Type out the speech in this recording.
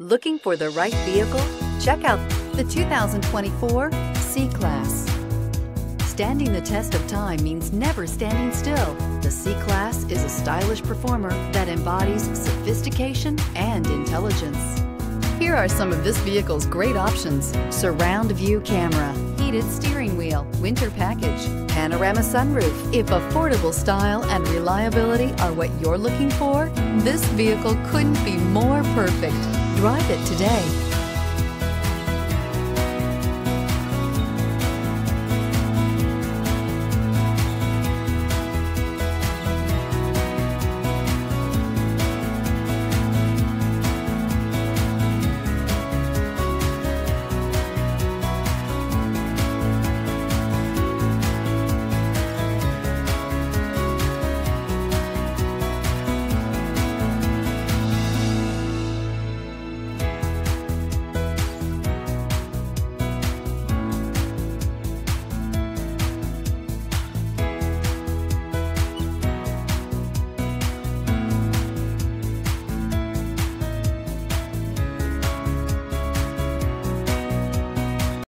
Looking for the right vehicle? Check out the 2024 C-Class. Standing the test of time means never standing still. The C-Class is a stylish performer that embodies sophistication and intelligence. Here are some of this vehicle's great options: surround view camera, heated steering wheel, winter package, panorama sunroof. If affordable style and reliability are what you're looking for, this vehicle couldn't be more perfect. Drive it today.